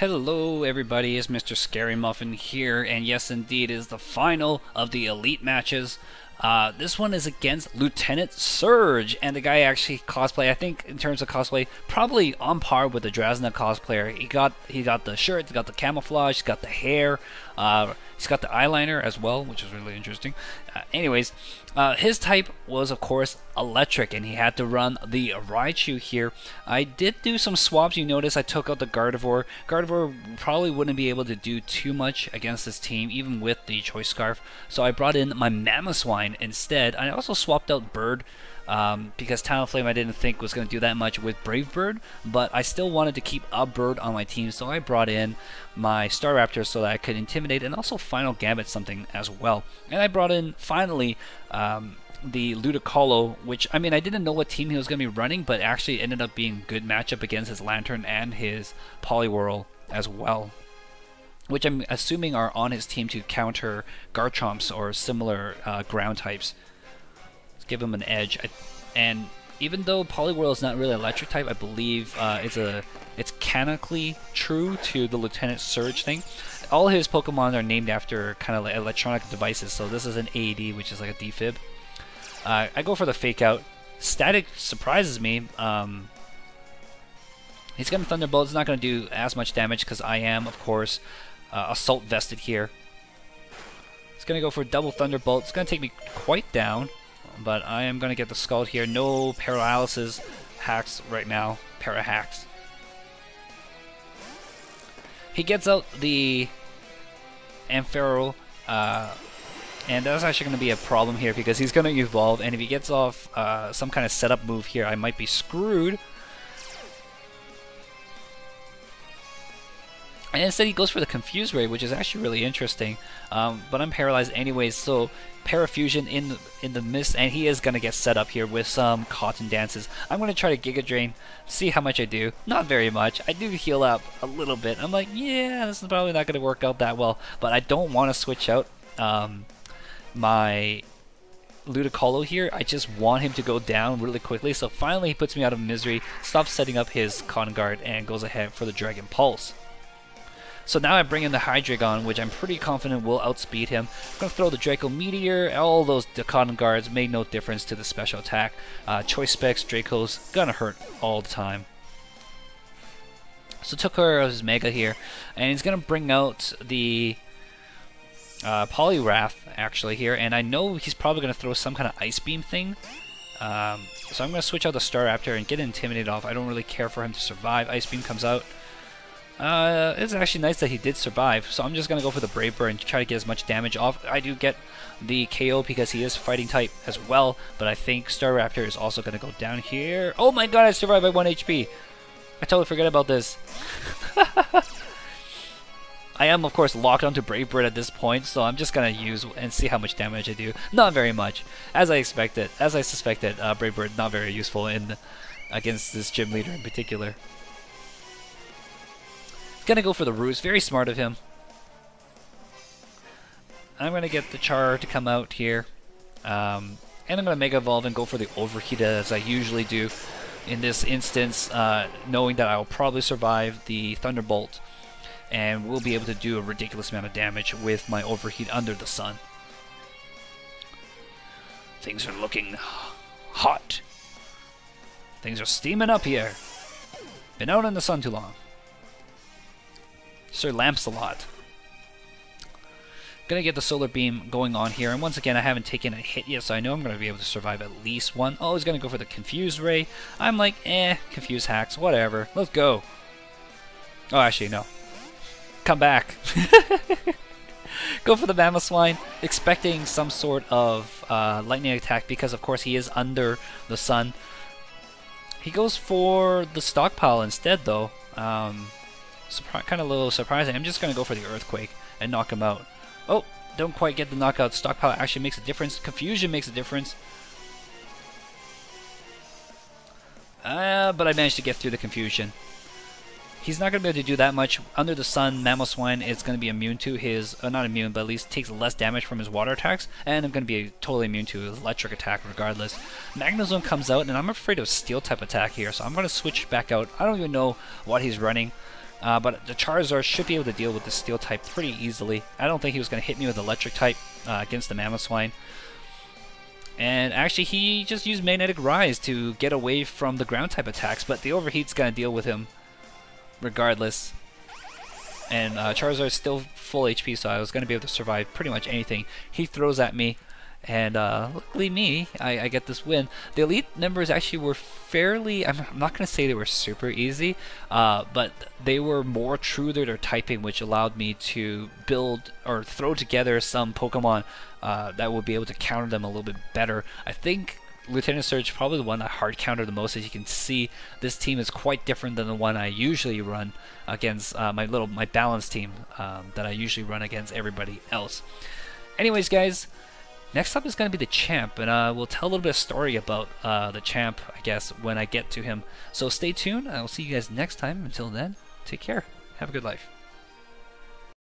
Hello everybody, it's Mr. Scary Muffin here, and yes indeed, it is the final of the Elite matches. This one is against Lieutenant Surge, and the guy actually cosplay, I think in terms of cosplay, probably on par with the Drazna cosplayer. He got the shirt, he got the camouflage, he's got the hair, he's got the eyeliner as well, which is really interesting. Anyways, his type was of course electric, and he had to run the Raichu here. I did do some swaps. You notice I took out the Gardevoir. Gardevoir probably wouldn't be able to do too much against this team, even with the Choice Scarf, so I brought in my Mamoswine instead. I also swapped out Bird because Talonflame I didn't think was going to do that much with Brave Bird, but I still wanted to keep a bird on my team, so I brought in my Staraptor so that I could intimidate and also Final Gambit something as well. And I brought in finally the Ludicolo, which I mean I didn't know what team he was going to be running, but actually ended up being a good matchup against his Lantern and his Poliwhirl as well, which I'm assuming are on his team to counter Garchomps or similar ground types. Let's give him an edge. And even though Poliwhirl is not really electric type, I believe it's canonically true to the Lieutenant Surge thing. All his Pokemon are named after kind of like electronic devices, so this is an AED, which is like a defib. I go for the Fake Out. Static surprises me. He's going to Thunderbolt. It's not going to do as much damage because I am, of course, assault vested here. It's going to go for double Thunderbolt. It's going to take me quite down, but I am going to get the Scald here. No paralysis hacks right now. Para hacks. He gets out the Ampharos, and that's actually going to be a problem here because he's going to evolve, and if he gets off some kind of setup move here, I might be screwed. And instead he goes for the Confuse Ray, which is actually really interesting, but I'm paralyzed anyways, so Parafusion in the mist, and he is going to get set up here with some Cotton Dances. I'm going to try to Giga Drain, see how much I do. Not very much. I do heal up a little bit. I'm like, yeah, this is probably not going to work out that well, but I don't want to switch out my Ludicolo here. I just want him to go down really quickly, so finally he puts me out of misery, stops setting up his Cotton Guard, and goes ahead for the Dragon Pulse. So now I bring in the Hydreigon, which I'm pretty confident will outspeed him. I'm going to throw the Draco Meteor. All those Cotton Guards made no difference to the special attack. Choice Specs, Draco's going to hurt all the time. So took care of his Mega here, and he's going to bring out the Poliwrath actually here, and I know he's probably going to throw some kind of Ice Beam thing. So I'm going to switch out the Staraptor and get Intimidate off. I don't really care for him to survive. Ice Beam comes out. It's actually nice that he did survive, so I'm just going to go for the Brave Bird and try to get as much damage off. I do get the KO because he is fighting type as well, but I think Staraptor is also going to go down here. Oh my god, I survived by 1 HP! I totally forgot about this. I am, of course, locked onto Brave Bird at this point, so I'm just going to use and see how much damage I do. Not very much. As I expected, as I suspected, Brave Bird not very useful against this gym leader in particular. Gonna go for the Ruse, very smart of him. I'm gonna get the Char to come out here, and I'm gonna Mega Evolve and go for the Overheat as I usually do in this instance, knowing that I'll probably survive the Thunderbolt and will be able to do a ridiculous amount of damage with my Overheat under the sun. Things are looking hot. Things are steaming up here. Been out in the sun too long. Sir Lamps-a-Lot. Gonna get the Solar Beam going on here, and once again I haven't taken a hit yet, so I know I'm gonna be able to survive at least one. Oh, he's gonna go for the Confuse Ray. I'm like, eh, Confuse Hacks, whatever. Let's go. Oh, actually, no. Come back. Go for the Mamoswine, expecting some sort of lightning attack because, of course, he is under the sun. He goes for the Stockpile instead, though. Kind of a little surprising. I'm just going to go for the Earthquake and knock him out. Oh, don't quite get the knockout. Stockpile actually makes a difference. Confusion makes a difference. But I managed to get through the Confusion. He's not going to be able to do that much. Under the sun, Mamoswine is going to be immune to his... not immune, but at least takes less damage from his water attacks. And I'm going to be totally immune to his electric attack regardless. Magnezone comes out, and I'm afraid of steel type attack here, so I'm going to switch back out. I don't even know what he's running. But the Charizard should be able to deal with the Steel-type pretty easily. I don't think he was going to hit me with Electric-type against the Mamoswine. And actually, he just used Magnetic Rise to get away from the Ground-type attacks, but the Overheat's going to deal with him regardless. And Charizard's still full HP, so I was going to be able to survive pretty much anything he throws at me. And luckily me, I get this win. The elite numbers actually were fairly, I'm not going to say they were super easy, but they were more true to their typing, which allowed me to build or throw together some Pokemon that would be able to counter them a little bit better. I think Lieutenant Surge is probably the one that hard countered the most. As you can see, this team is quite different than the one I usually run against, my balance team that I usually run against everybody else. Anyways, guys. Next up is going to be the champ, and we'll tell a little bit of story about the champ, I guess, when I get to him. So stay tuned, I will see you guys next time. Until then, take care, have a good life.